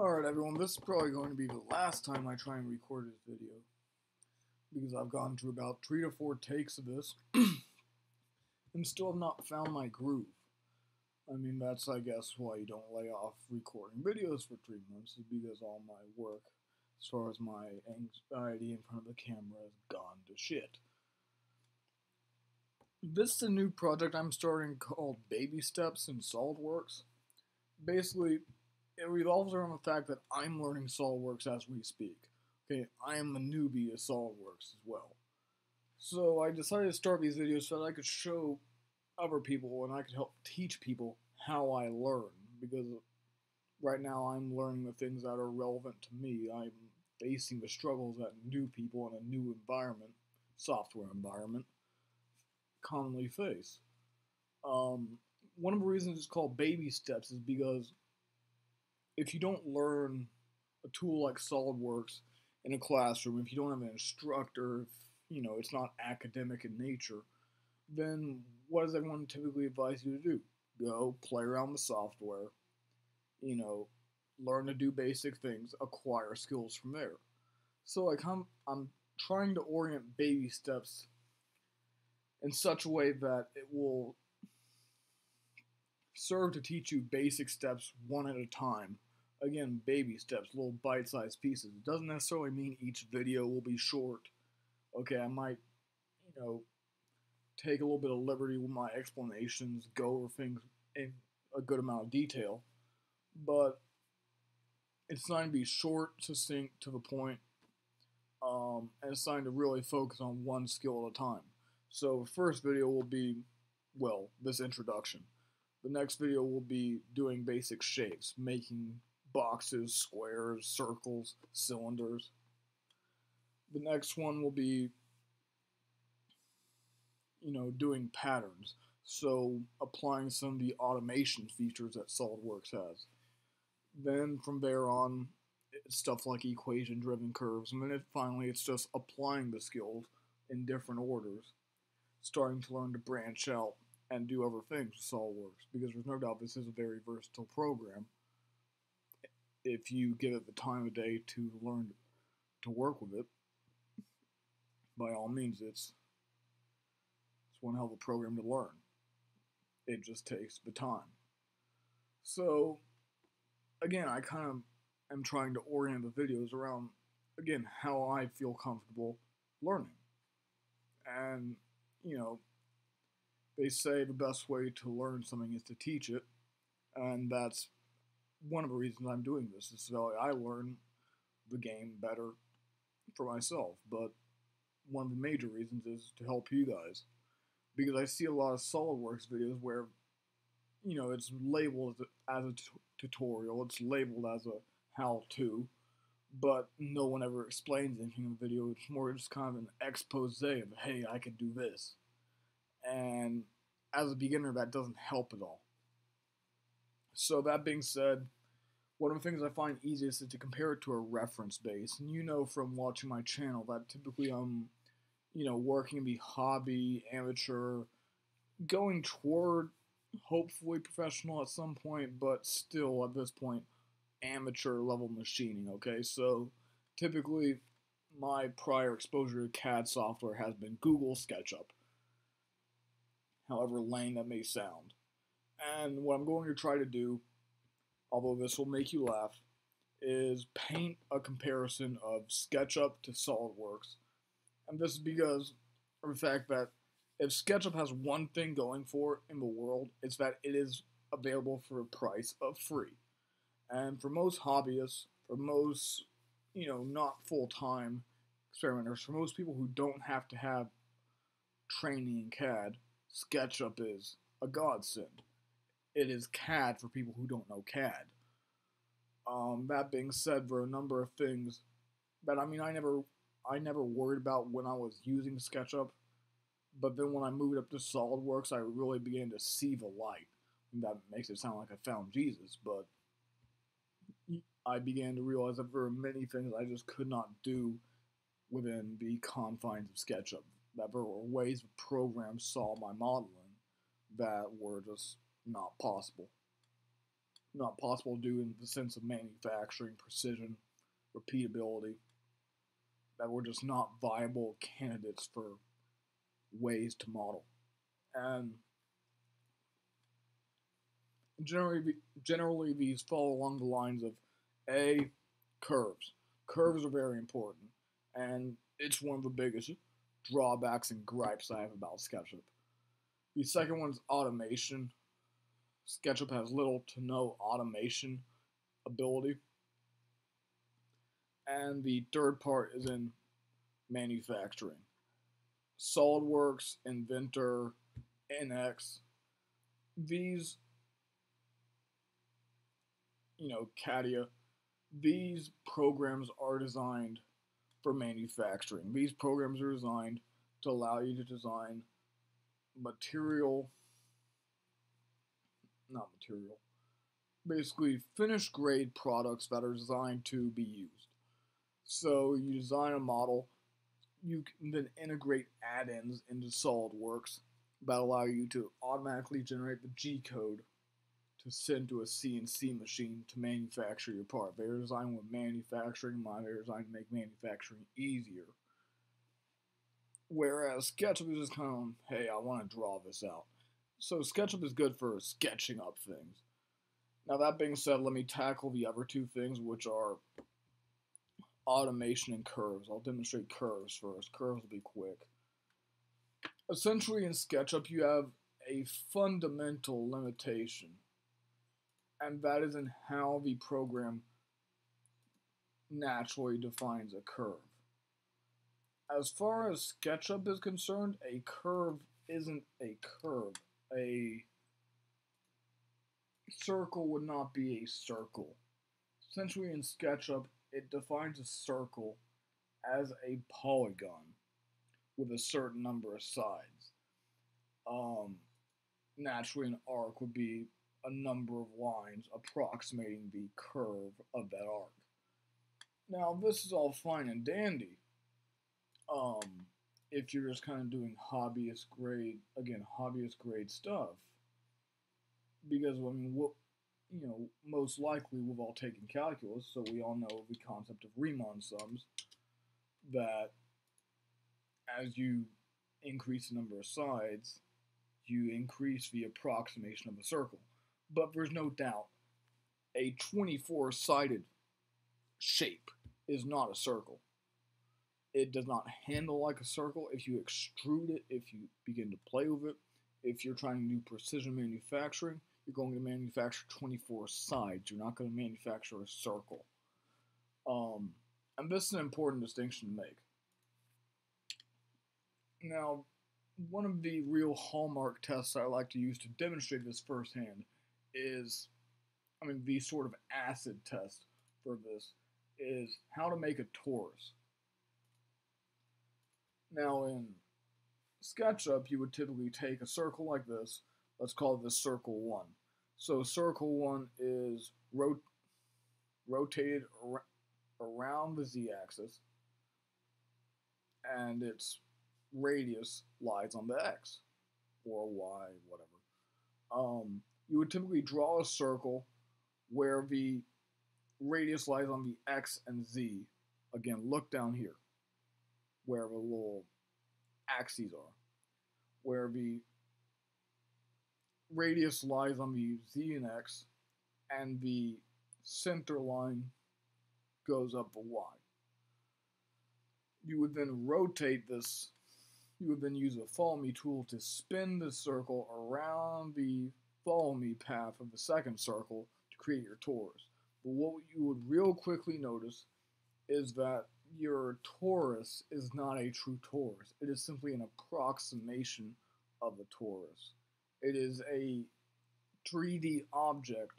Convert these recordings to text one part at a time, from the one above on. Alright everyone, this is probably going to be the last time I try and record this video, because I've gotten to about 3 to 4 takes of this and still have not found my groove. I mean, that's I guess why you don't lay off recording videos for 3 months, is because all my work as far as my anxiety in front of the camera has gone to shit. This is a new project I'm starting called Baby Steps in SolidWorks. Basically, it revolves around the fact that I'm learning SolidWorks as we speak. Okay, I am the newbie of SolidWorks as well. So I decided to start these videos so that I could show other people and I could help teach people how I learn. Because right now I'm learning the things that are relevant to me. I'm facing the struggles that new people in a new environment, software environment, commonly face. One of the reasons it's called baby steps is because if you don't learn a tool like SolidWorks in a classroom, if you don't have an instructor, if, you know, it's not academic in nature, then what does everyone typically advise you to do? Go play around with software, you know, learn to do basic things, acquire skills from there. So like I'm trying to orient baby steps in such a way that it will serve to teach you basic steps one at a time. Again, baby steps, little bite-sized pieces. It doesn't necessarily mean each video will be short. Okay, I might, you know, take a little bit of liberty with my explanations, go over things in a good amount of detail, but it's designed to be short, succinct, to the point, and it's designed to really focus on one skill at a time. So the first video will be, well, this introduction. The next video will be doing basic shapes, making boxes, squares, circles, cylinders. The next one will be, you know, doing patterns. So applying some of the automation features that SolidWorks has. Then from there on, it's stuff like equation-driven curves. And then finally, it's just applying the skills in different orders, starting to learn to branch out and do other things with SolidWorks, because there's no doubt this is a very versatile program if you give it the time of day to learn to work with it. By all means, it's one hell of a program to learn. It just takes the time. So again, I kind of am trying to orient the videos around, again, how I feel comfortable learning. And you know, they say the best way to learn something is to teach it, and that's one of the reasons I'm doing this, is so I learn the game better for myself. But one of the major reasons is to help you guys, because I see a lot of SolidWorks videos where, you know, it's labeled as a tutorial, it's labeled as a how-to, but no one ever explains anything in the video. It's more just kind of an expose of, hey, I can do this. And as a beginner, that doesn't help at all. So that being said, one of the things I find easiest is to compare it to a reference base. And you know from watching my channel that typically I'm, you know, working the hobby, amateur, going toward hopefully professional at some point, but still at this point, amateur level machining. Okay, so typically my prior exposure to CAD software has been Google SketchUp, however lame that may sound. And what I'm going to try to do, although this will make you laugh, is paint a comparison of SketchUp to SolidWorks. And this is because of the fact that if SketchUp has one thing going for it in the world, it's that it is available for a price of free. And for most hobbyists, for most, you know, not full-time experimenters, for most people who don't have to have training in CAD, SketchUp is a godsend. It is CAD for people who don't know CAD. That being said, there are a number of things that, I mean, I never worried about when I was using SketchUp, but then when I moved up to SolidWorks, I really began to see the light. And that makes it sound like I found Jesus, but I began to realize that there were many things I just could not do within the confines of SketchUp. That there were ways the program saw my modeling that were just not possible. not possible to do in the sense of manufacturing, precision, repeatability, that were just not viable candidates for ways to model. And generally these fall along the lines of A, curves. Curves are very important, and it's one of the biggest drawbacks and gripes I have about SketchUp. The second one is automation. SketchUp has little to no automation ability. And the third part is in manufacturing. SolidWorks, Inventor, NX, these, Catia, these programs are designed for manufacturing. These programs are designed to allow you to design basically finished grade products that are designed to be used. So you design a model, you can then integrate add-ins into SolidWorks that allow you to automatically generate the G-code to send to a CNC machine to manufacture your part. They are designed with manufacturing in mind. They are designed to make manufacturing easier. Whereas SketchUp is just kind of, hey, I want to draw this out. So SketchUp is good for sketching up things. Now that being said, let me tackle the other two things, which are automation and curves. I'll demonstrate curves first. Curves will be quick. Essentially in SketchUp you have a fundamental limitation, and that is in how the program naturally defines a curve. As far as SketchUp is concerned, a curve isn't a curve. A circle would not be a circle. Essentially in SketchUp, it defines a circle as a polygon with a certain number of sides. Naturally, an arc would be a number of lines approximating the curve of that arc. Now, this is all fine and dandy if you're just kind of doing hobbyist grade stuff, because most likely we've all taken calculus, so we all know the concept of Riemann sums, that as you increase the number of sides, you increase the approximation of a circle. But there's no doubt a 24-sided shape is not a circle. It does not handle like a circle. If you extrude it, if you begin to play with it, if you're trying to do precision manufacturing, you're going to manufacture 24 sides. You're not going to manufacture a circle. And this is an important distinction to make. Now, one of the real hallmark tests I like to use to demonstrate this firsthand is, the sort of acid test for this is how to make a torus. Now, in SketchUp, you would typically take a circle like this. Let's call this circle 1. So circle 1 is rotated around the z-axis, and its radius lies on the x, or y, whatever. You would typically draw a circle where the radius lies on the x and z. Again, look down here, where the little axes are, where the radius lies on the z and x, and the center line goes up the y. You would then rotate this. You would then use the follow me tool to spin the circle around the follow me path of the second circle to create your torus. But what you would real quickly notice is that your torus is not a true torus. It is simply an approximation of a torus. It is a 3D object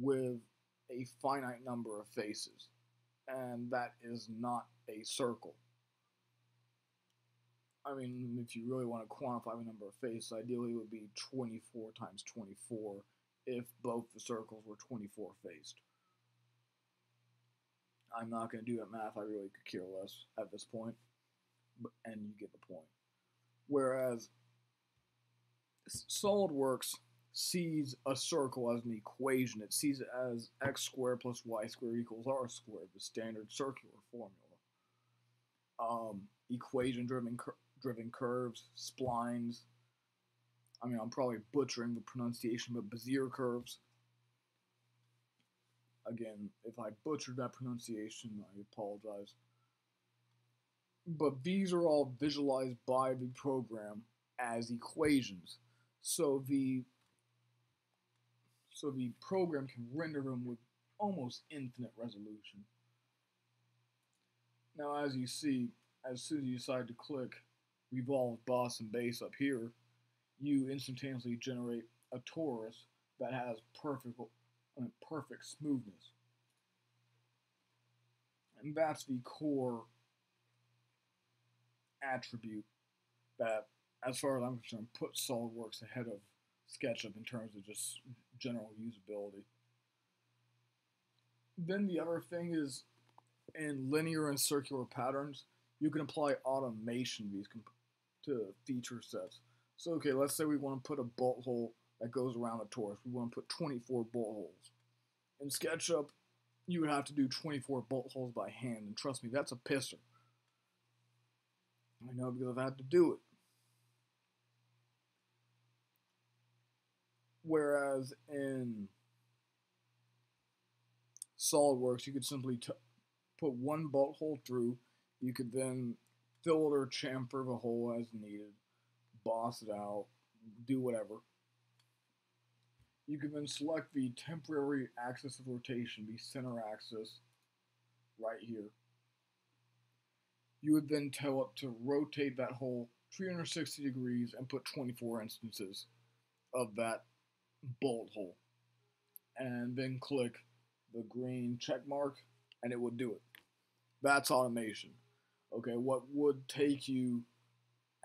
with a finite number of faces, and that is not a circle. If you really want to quantify the number of faces, ideally it would be 24 times 24 if both the circles were 24 faced. I'm not going to do that math. I really could care less at this point, and you get the point. Whereas SolidWorks sees a circle as an equation. It sees it as x squared plus y squared equals r squared, the standard circular formula. Equation-driven curves, splines. I mean, I'm probably butchering the pronunciation, but Bezier curves. Again, if I butchered that pronunciation, I apologize. But these are all visualized by the program as equations. So the program can render them with almost infinite resolution. Now, as you see, as soon as you decide to click Revolve Boss and Base up here, you instantaneously generate a torus that has perfect smoothness. And that's the core attribute that, as far as I'm concerned, puts SolidWorks ahead of SketchUp in terms of just general usability. Then the other thing is, in linear and circular patterns, you can apply automation to feature sets. So, okay, let's say we want to put a bolt hole that goes around a torus. We want to put 24 bolt holes. In SketchUp, you would have to do 24 bolt holes by hand, and trust me, that's a pisser. I know, because I've had to do it. Whereas in SolidWorks, you could simply put one bolt hole through. You could then fill it or chamfer the hole as needed, boss it out, do whatever. You can then select the temporary axis of rotation, the center axis, right here. You would then tell it to rotate that hole 360 degrees and put 24 instances of that bolt hole. And then click the green check mark, and it would do it. That's automation. Okay, what would take you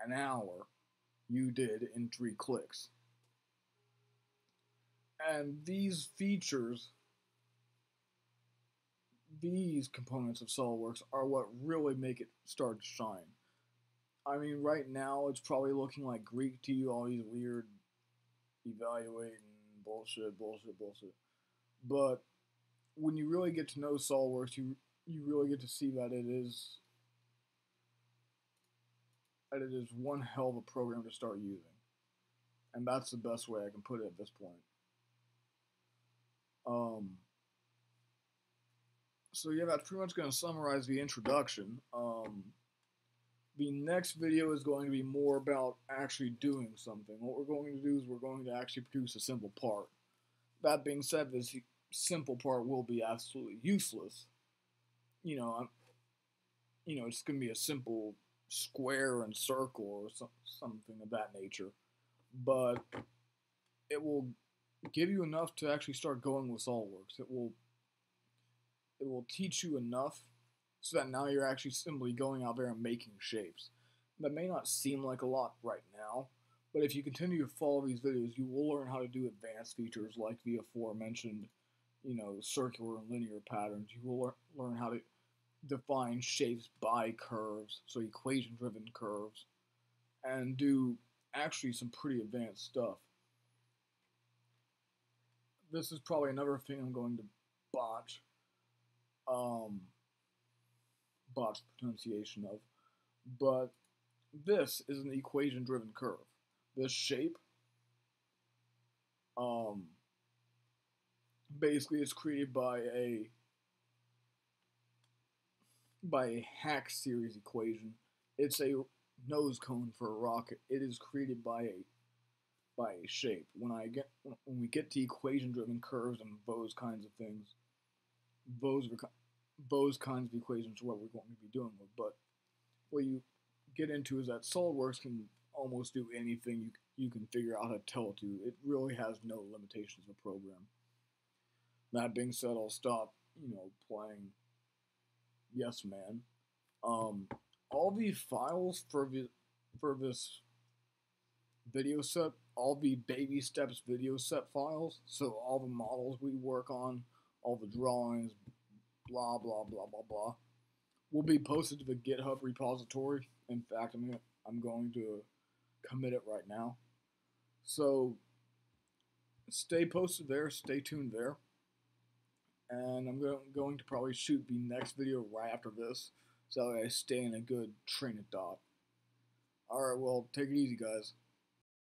an hour, you did in 3 clicks. And these features, these components of SolidWorks are what really make it start to shine. I mean, right now it's probably looking like Greek to you, all these weird evaluating bullshit. But when you really get to know SolidWorks, you really get to see that it is one hell of a program to start using. And that's the best way I can put it at this point. So yeah, that's pretty much going to summarize the introduction. The next video is going to be more about actually doing something. What we're going to do is we're going to actually produce a simple part. That being said, this simple part will be absolutely useless. You know, it's going to be a simple square and circle or something of that nature. But it will give you enough to actually start going with SolidWorks. It will teach you enough so that now you're actually simply going out there and making shapes. That may not seem like a lot right now, but if you continue to follow these videos, you will learn how to do advanced features like the aforementioned, you know, circular and linear patterns. You will learn how to define shapes by curves, so equation-driven curves, and do actually some pretty advanced stuff. This is probably another thing I'm going to botch. Botched pronunciation of, but this is an equation-driven curve. This shape, basically it's created by a Haack series equation. It's a nose cone for a rocket. It is created by a shape. When we get to equation-driven curves and those kinds of things, those kinds of equations are what we're going to be doing with, but what you get into is that SolidWorks can almost do anything you can figure out how to tell it to. It really has no limitations of a program. That being said, I'll stop, you know, playing Yes Man. All the files for this video set, all the baby steps video set files, so all the models we work on, all the drawings, blah, blah, blah, blah, blah, will be posted to the GitHub repository. In fact, I'm going to commit it right now. So stay posted there, stay tuned there. And I'm going to probably shoot the next video right after this, so that I stay in a good train of thought. Alright, well, take it easy, guys.